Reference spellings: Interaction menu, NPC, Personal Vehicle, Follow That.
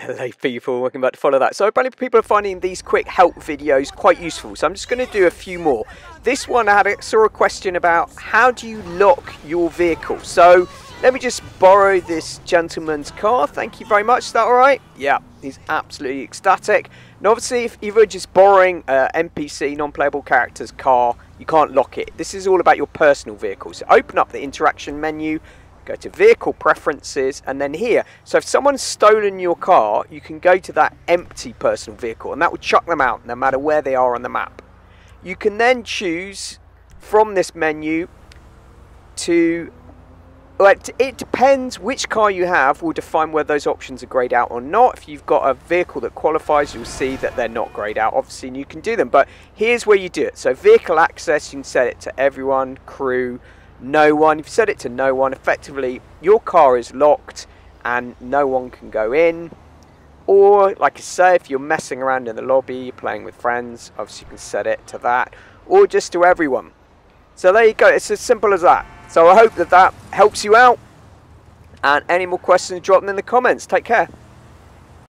Hello people, welcome back to Follow That. So apparently people are finding these quick help videos quite useful, so I'm just going to do a few more. This one, I saw a question about how do you lock your vehicle. So let me just borrow this gentleman's car, thank you very much, is that alright? Yeah, he's absolutely ecstatic. And obviously if you were just borrowing NPC, non-playable character's car, you can't lock it. This is all about your personal vehicle. So open up the interaction menu, go to vehicle preferences, and then here, so if someone's stolen your car, you can go to that empty personal vehicle and that will chuck them out no matter where they are on the map. You can then choose from this menu to, well, it depends which car you have will define whether those options are greyed out or not. If you've got a vehicle that qualifies, you'll see that they're not greyed out obviously, and you can do them, but here's where you do it. So vehicle access, you can set it to everyone, crew, no one. If you set it to no one, effectively your car is locked and no one can go in. Or like I say, if you're messing around in the lobby playing with friends, obviously you can set it to that or just to everyone. So there you go, it's as simple as that. So I hope that helps you out, and any more questions, drop them in the comments. Take care.